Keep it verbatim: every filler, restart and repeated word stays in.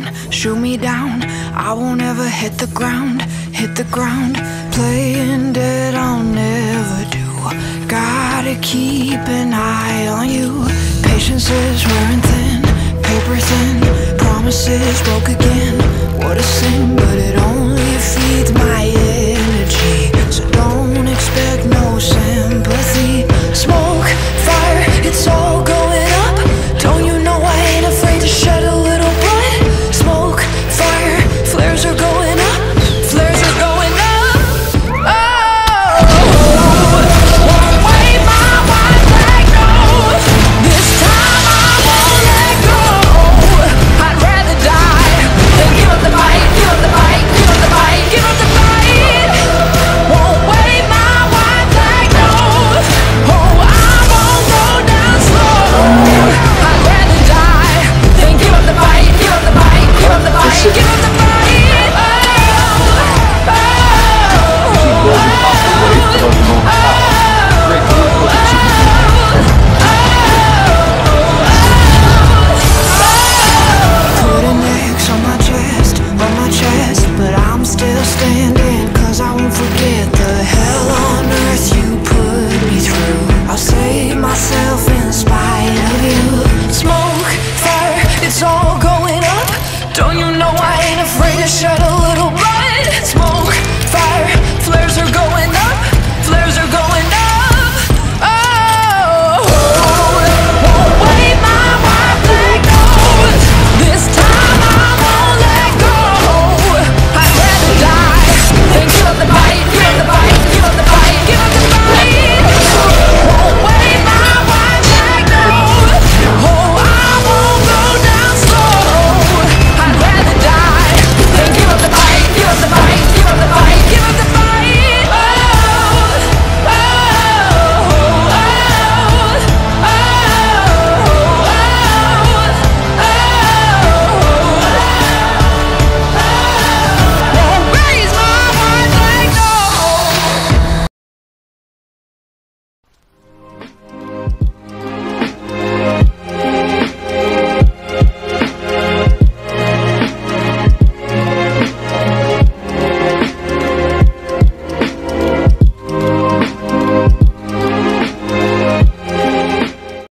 down, shoot me down. I won't ever hit the ground, hit the ground. Playing dead, I'll never do. Gotta keep an eye on you. Patience is wearing thin, paper thin. Promises broke again, what a sin. But it only feeds